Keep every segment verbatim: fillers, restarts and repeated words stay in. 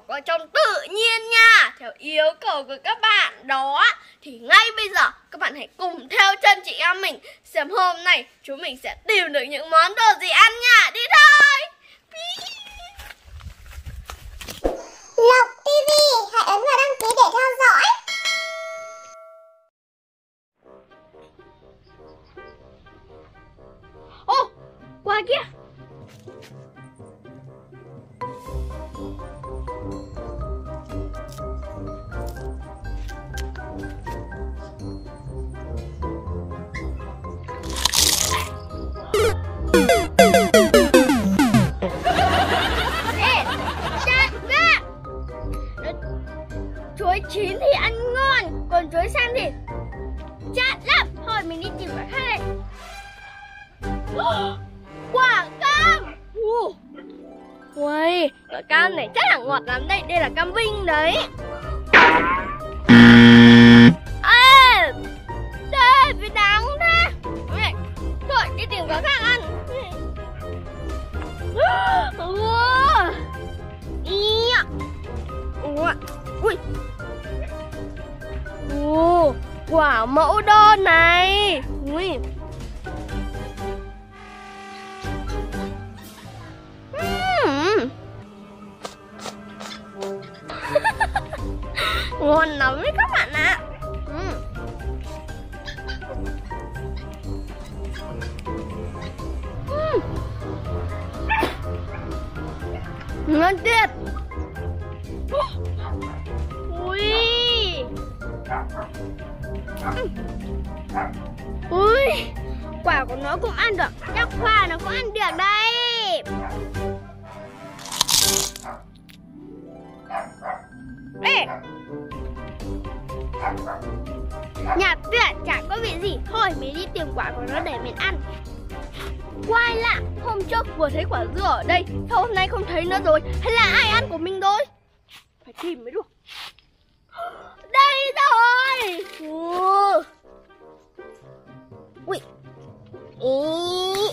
cầu con trông tự nhiên nha, theo yêu cầu của các bạn đó. Thì ngay bây giờ các bạn hãy cùng theo chân chị em mình xem hôm nay chúng mình sẽ tìm được những món đồ gì ăn nha. Đi thôi. Lộc ti vi, hãy ấn vào đăng ký để theo dõi. Ô, oh, qua kia. Chuối chín thì ăn ngon, còn chuối xanh thì chát lắm. Thôi mình đi tìm quả khác đây. Quả cam. Ui, quả cam này chắc là ngọt lắm đây. Đây là cam Vinh đấy. Ê, đây bị đắng thế. Thôi đi tìm quả khác ăn. Ui. Ồ, quả mẫu đơn này. Ui. Uhm. Ngon lắm đấy các bạn ạ. Uhm. Uhm. Ngon tuyệt. Ui. Ui, quả của nó cũng ăn được, chắc khoa nó cũng ăn được đây. Ê, nhạt tuyệt, chẳng có vị gì. Thôi mình đi tìm quả của nó để mình ăn. Quay lạ, hôm trước vừa thấy quả dưa ở đây, sao hôm nay không thấy nữa rồi? Hay là ai ăn của mình rồi? Phải tìm mới được. Đây rồi. Ủa. Ui. Ý.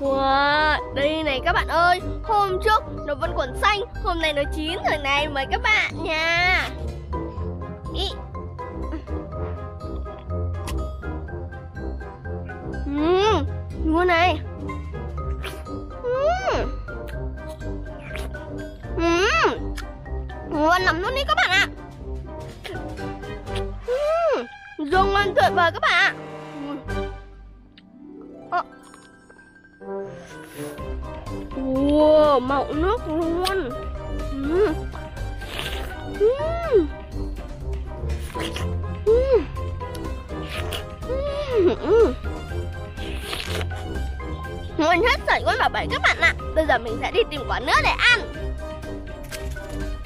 Wow, đây này các bạn ơi. Hôm trước nó vẫn còn xanh, hôm nay nó chín rồi này, mời các bạn nha. Ý. Uhm, ngon này. Uhm. Uhm. Ngon lắm luôn đi các bạn ạ. Uhm. Dưa ngon tuyệt vời các bạn ạ. À. Wow, mọng nước luôn. Uhm. Uhm. Uhm. Uhm. Uhm. Ngon hết sợi con bà bảy các bạn ạ. Bây giờ mình sẽ đi tìm quả nữa để ăn.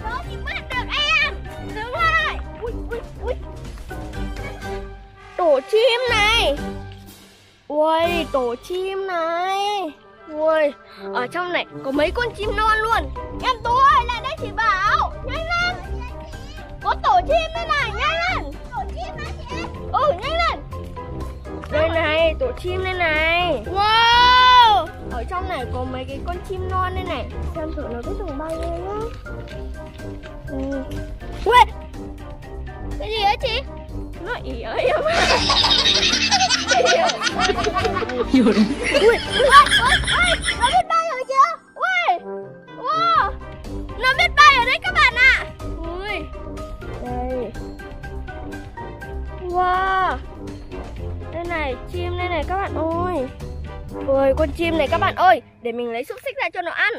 Đó thì bắt được em. Đúng rồi. Ui, ui, ui. Tổ chim này. Ui, tổ chim này. Ui, ở trong này có mấy con chim non luôn. Em Tú ơi, lại đây chị Bảo. Nhanh lên. Có tổ chim đây này, nhanh lên. Tổ chim hả chị? Ừ, nhanh lên. Đây này, tổ chim đây này. Wow, ở trong này có mấy cái con chim non đây này. Xem thử nó biết đường bay lên nhá. Ừ. Ui, cái gì ấy chị? Nó ỉ ơi em ạ. Ui, ui, ui, nó biết bay rồi chưa? Ui, wow, nó biết bay ở đấy các bạn ạ. Ui, đây. Wow, đây này, chim đây này các bạn ơi. Ôi, con chim này các bạn ơi, để mình lấy xúc xích ra cho nó ăn.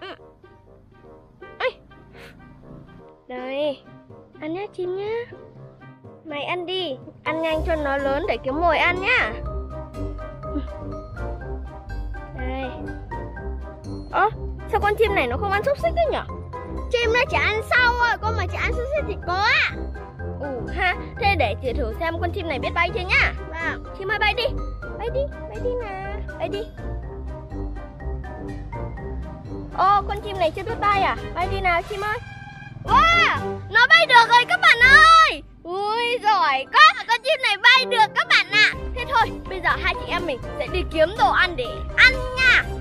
Ừ. Ê. Đây, ăn nhá chim nhá. Mày ăn đi, ăn nhanh cho nó lớn để kiếm mồi ăn nhá. Đây. Ơ, à, sao con chim này nó không ăn xúc xích đấy nhở? Chim nó chỉ ăn sau thôi, con mà chỉ ăn xúc xích thì có ạ. Ừ ha, thế để chị thử xem con chim này biết bay chưa nhá. Vâng. Chim ơi bay đi. Bay đi, bay đi nè. Bay đi. Ô, con chim này chưa biết bay à? Bay đi nào chim ơi. Wow, nó bay được rồi các bạn ơi. Ui giỏi quá, con chim này bay được các bạn ạ. Thế thôi, bây giờ hai chị em mình sẽ đi kiếm đồ ăn để ăn nha.